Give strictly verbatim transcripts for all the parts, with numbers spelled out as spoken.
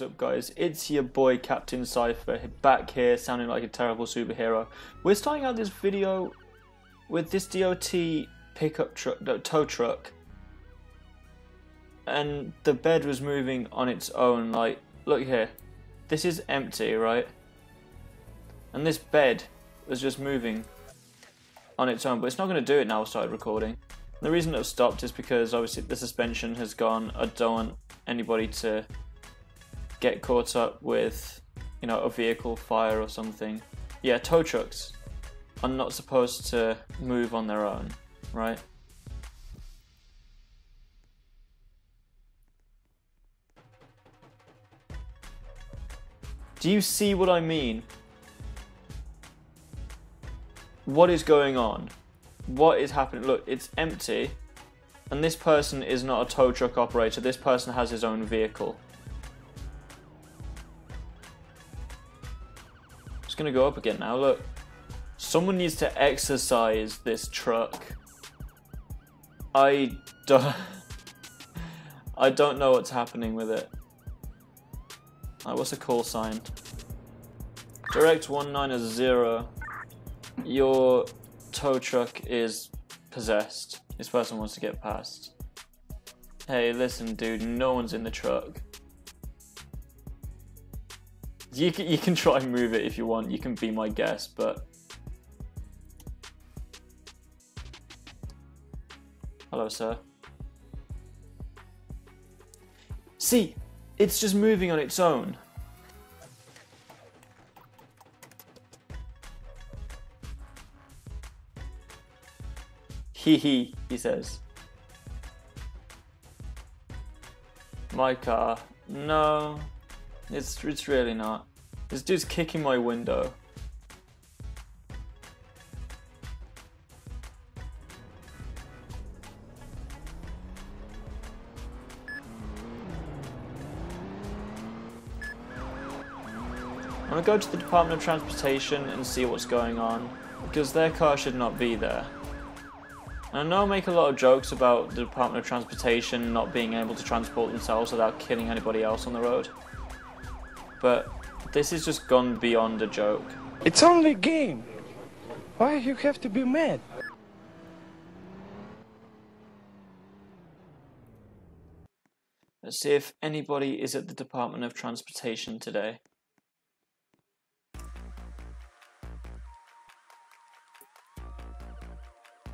What's up, guys? It's your boy Captain Syfer back here, sounding like a terrible superhero. We're starting out this video with this D O T pickup truck, no, tow truck, and the bed was moving on its own. Like, look here, this is empty, right? And this bed was just moving on its own, but it's not going to do it now. I started recording. The reason I've stopped is because obviously the suspension has gone. I don't want anybody to get caught up with, you know, a vehicle fire or something. Yeah, tow trucks are not supposed to move on their own, right? Do you see what I mean? What is going on? What is happening? Look, it's empty, and this person is not a tow truck operator. This person has his own vehicle. It's gonna go up again now. Look, someone needs to exercise this truck. I don't. I don't know what's happening with it. Right, what's the call sign? Direct one nine zero. Your tow truck is possessed. This person wants to get past. Hey, listen, dude, no one's in the truck. You can, you can try and move it if you want. You can be my guest, but... Hello, sir. See, it's just moving on its own. Hee hee, he says. My car. No, it's, it's really not. This dude's kicking my window. I'm gonna go to the Department of Transportation and see what's going on, because their car should not be there. I know I make a lot of jokes about the Department of Transportation not being able to transport themselves without killing anybody else on the road, but this has just gone beyond a joke. It's only a game. Why you have to be mad? Let's see if anybody is at the Department of Transportation today.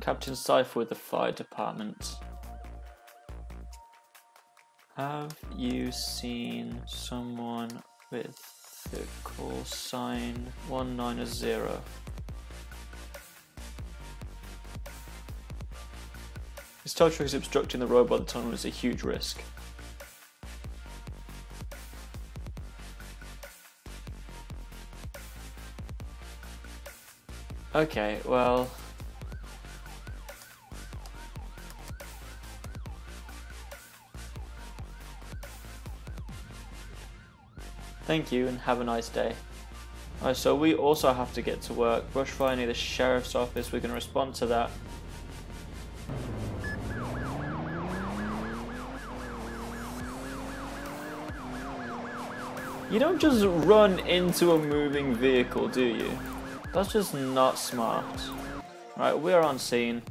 Captain Syfer with the fire department. Have you seen someone with the call sign one nine zero? This tow truck is obstructing the road by the tunnel. It's a huge risk. Okay, well... Thank you and have a nice day. Alright, so we also have to get to work. Brush fire near the sheriff's office. We're going to respond to that. You don't just run into a moving vehicle, do you? That's just not smart. Alright, we're on scene.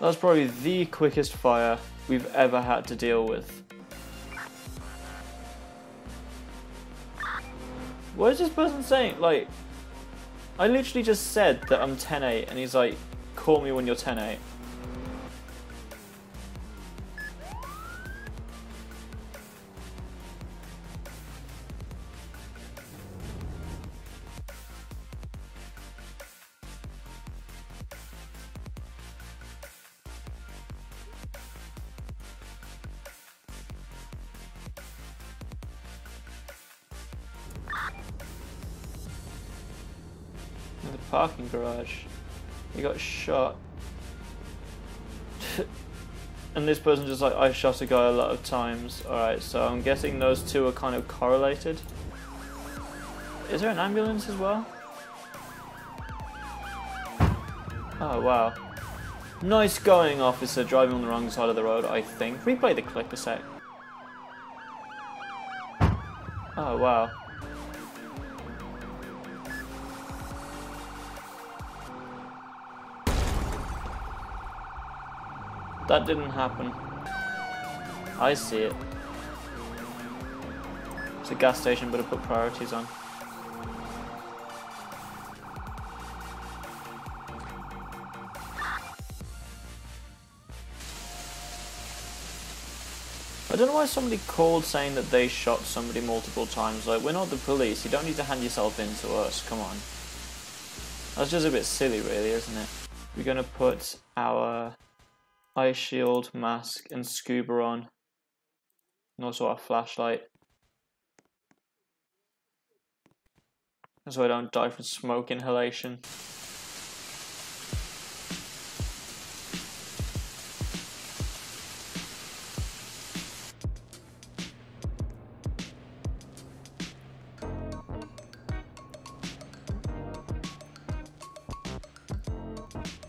That's probably the quickest fire we've ever had to deal with. What is this person saying? Like, I literally just said that I'm ten eight, and he's like, call me when you're ten eight. Parking garage. He got shot. And this person just like, I shot a guy a lot of times. Alright, so I'm guessing those two are kind of correlated. Is there an ambulance as well? Oh wow. Nice going, officer, driving on the wrong side of the road, I think. Replay the clip a sec. Oh wow. That didn't happen. I see it. It's a gas station, but I put priorities on. I don't know why somebody called saying that they shot somebody multiple times. Like, we're not the police. You don't need to hand yourself in to us. Come on. That's just a bit silly, really, isn't it? We're going to put our eye shield, mask, and scuba on. And also our flashlight. So I don't die from smoke inhalation.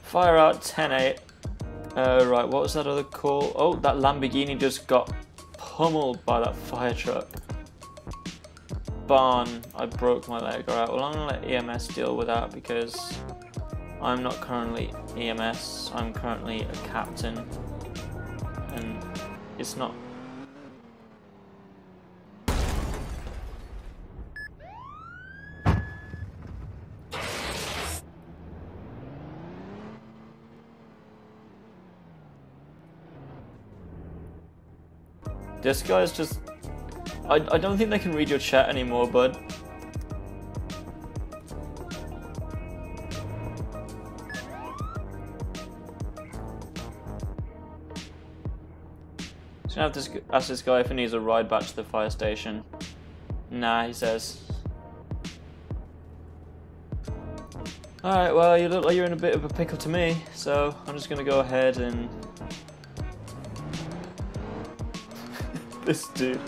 Fire out, ten eight. Uh, right, what was that other call? Oh, that Lamborghini just got pummeled by that fire truck. Barn, I broke my leg. Alright, well, I'm going to let E M S deal with that because I'm not currently E M S. I'm currently a captain. And it's not... This guy's just... I, I don't think they can read your chat anymore, bud. So I'm gonna have to ask this guy if he needs a ride back to the fire station. Nah, he says. Alright, well, you look like you're in a bit of a pickle to me, so I'm just gonna go ahead and... This dude.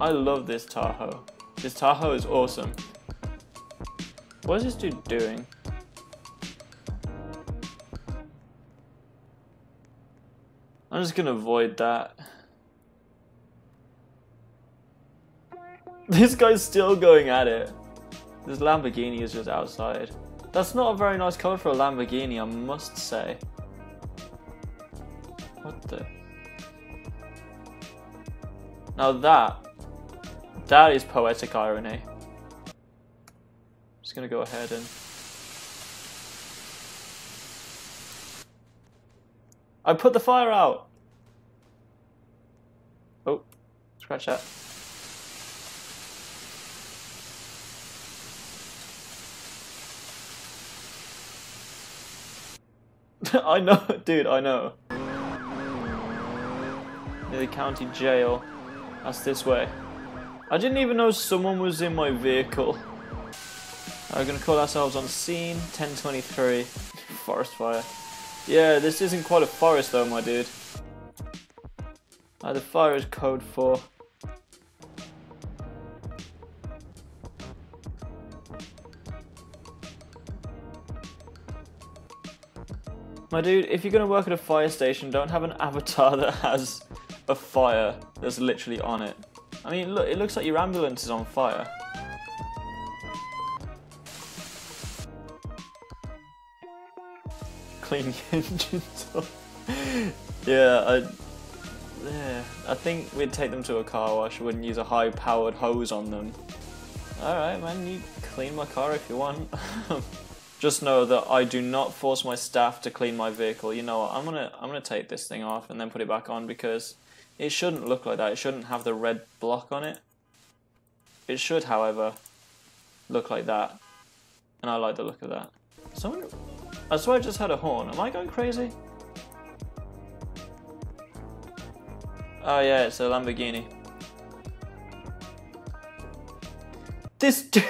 I love this Tahoe. This Tahoe is awesome. What is this dude doing? I'm just gonna avoid that. This guy's still going at it. This Lamborghini is just outside. That's not a very nice color for a Lamborghini, I must say. What the... Now that, that is poetic irony. I'm just gonna go ahead and... I put the fire out! Oh, scratch that. I know, dude, I know. Near the county jail. That's this way. I didn't even know someone was in my vehicle. We're gonna call ourselves on scene, ten twenty-three. Forest fire. Yeah, this isn't quite a forest though, my dude. Uh, the fire is code for... My dude, if you're gonna work at a fire station, don't have an avatar that has a fire that's literally on it. I mean, look, it looks like your ambulance is on fire. Clean the engines off. Yeah, I, yeah, I think we'd take them to a car wash. We wouldn't use a high-powered hose on them. Alright, man, you clean my car if you want. Just know that I do not force my staff to clean my vehicle. You know what, I'm gonna, I'm gonna take this thing off and then put it back on because it shouldn't look like that. It shouldn't have the red block on it. It should, however, look like that. And I like the look of that. Someone... I swear I just heard a horn. Am I going crazy? Oh yeah, it's a Lamborghini. This dude...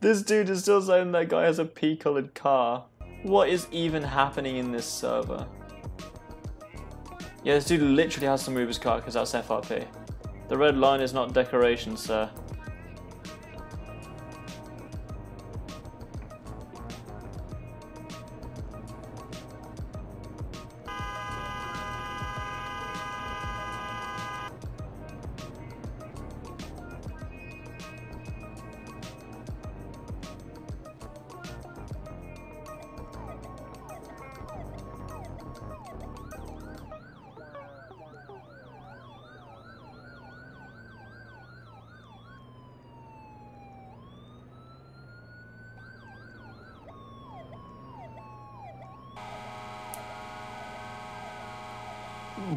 This dude is still saying that guy has a pea-coloured car. What is even happening in this server? Yeah, this dude literally has to move his car because that's F R P. The red line is not decoration, sir.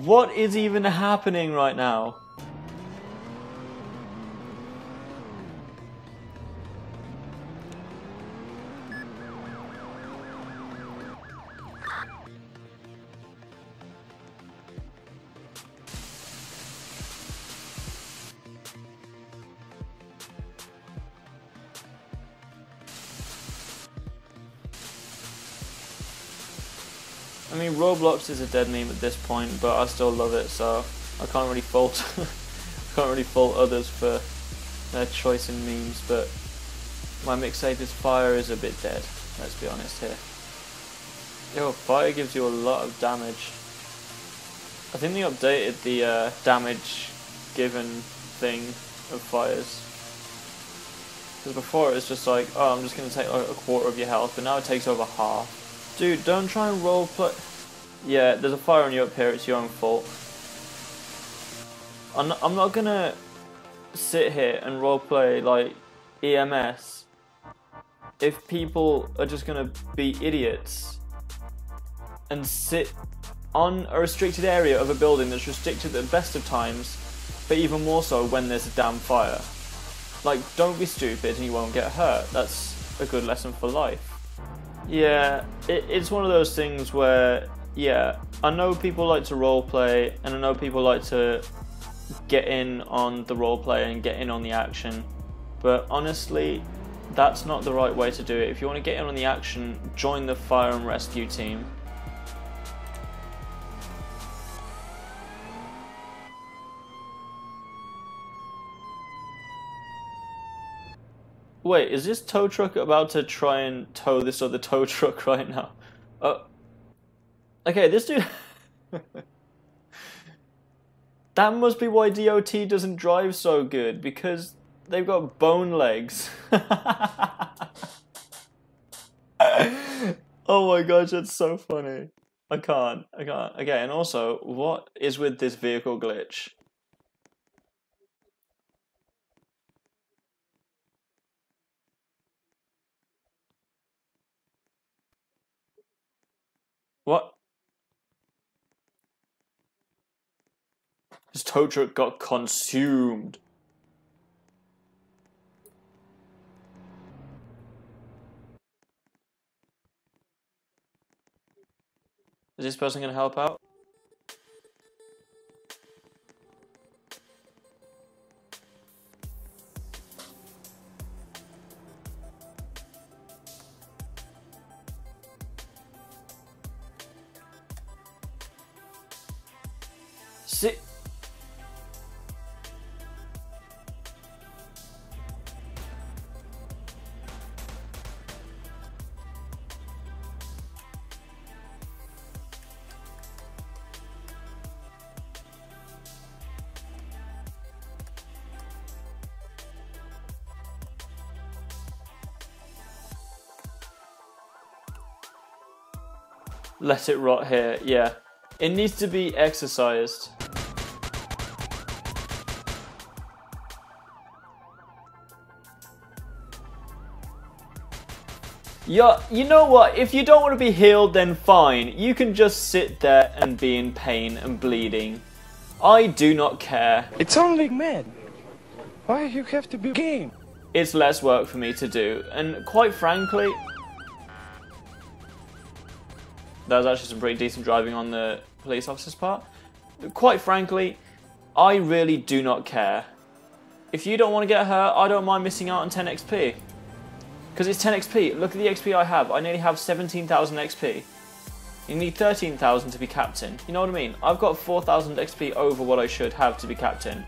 What is even happening right now? I mean, Roblox is a dead meme at this point, but I still love it, so I can't really fault I can't really fault others for their choice in memes, but my mixtape is fire is a bit dead, let's be honest here. Yo, fire gives you a lot of damage. I think they updated the uh, damage given thing of fires. Because before it was just like, oh, I'm just going to take like a quarter of your health, but now it takes over half. Dude, don't try and role play. Yeah, there's a fire on you up here, it's your own fault. I'm not, I'm not gonna sit here and role play like E M S if people are just gonna be idiots and sit on a restricted area of a building that's restricted at the best of times, but even more so when there's a damn fire. Like, don't be stupid and you won't get hurt. That's a good lesson for life. Yeah, it, it's one of those things where, yeah, I know people like to roleplay, and I know people like to get in on the roleplay and get in on the action, but honestly, that's not the right way to do it. If you want to get in on the action, join the fire and rescue team. Wait, is this tow truck about to try and tow this other tow truck right now? Oh. Okay, this dude... That must be why D O T doesn't drive so good, because they've got bone legs. Oh my gosh, that's so funny. I can't, I can't. Okay, and also, what is with this vehicle glitch? What? His tow truck got consumed. Is this person gonna help out? See? Let it rot here, yeah. It needs to be exercised. Yeah, you know what, if you don't want to be healed, then fine. You can just sit there and be in pain and bleeding. I do not care. It's only men. Why you have to be game? It's less work for me to do, and quite frankly... That was actually some pretty decent driving on the police officer's part. Quite frankly, I really do not care. If you don't want to get hurt, I don't mind missing out on ten X P. Because it's ten X P. Look at the X P I have. I nearly have seventeen thousand X P. You need thirteen thousand to be captain. You know what I mean? I've got four thousand X P over what I should have to be captain.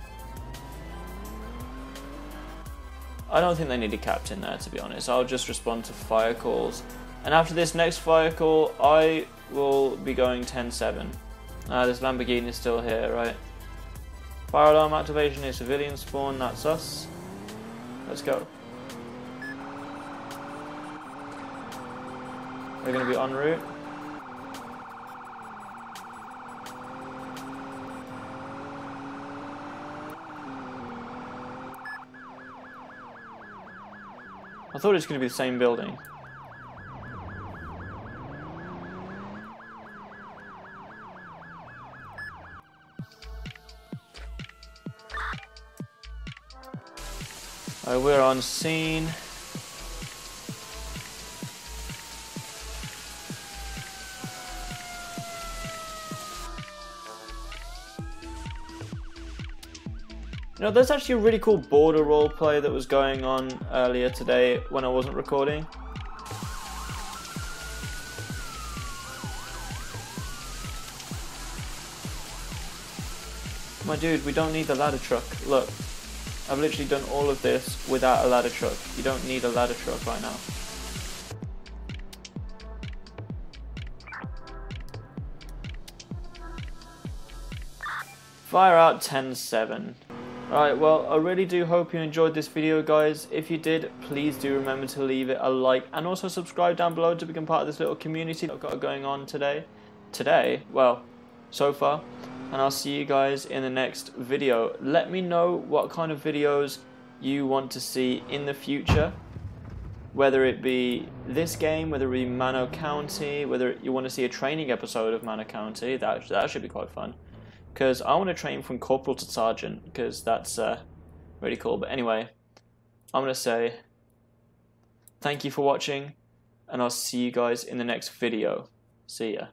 I don't think they need a captain there, to be honest. I'll just respond to fire calls. And after this next fire call, I will be going ten seven. Uh, this Lamborghini is still here, right? Fire alarm activation is civilian spawn. That's us. Let's go. We're going to be en route. I thought it was going to be the same building. Right, we're on scene. You know, there's actually a really cool border roleplay that was going on earlier today when I wasn't recording. My dude, we don't need the ladder truck. Look, I've literally done all of this without a ladder truck. You don't need a ladder truck right now. Fire out ten seven. Alright, well, I really do hope you enjoyed this video, guys. If you did, please do remember to leave it a like and also subscribe down below to become part of this little community that I've got going on today. Today? Well, so far. And I'll see you guys in the next video. Let me know what kind of videos you want to see in the future. Whether it be this game, whether it be Manor County, whether you want to see a training episode of Manor County. That, that should be quite fun. Because I want to train from corporal to sergeant, because that's uh, really cool. But anyway, I'm going to say thank you for watching, and I'll see you guys in the next video. See ya.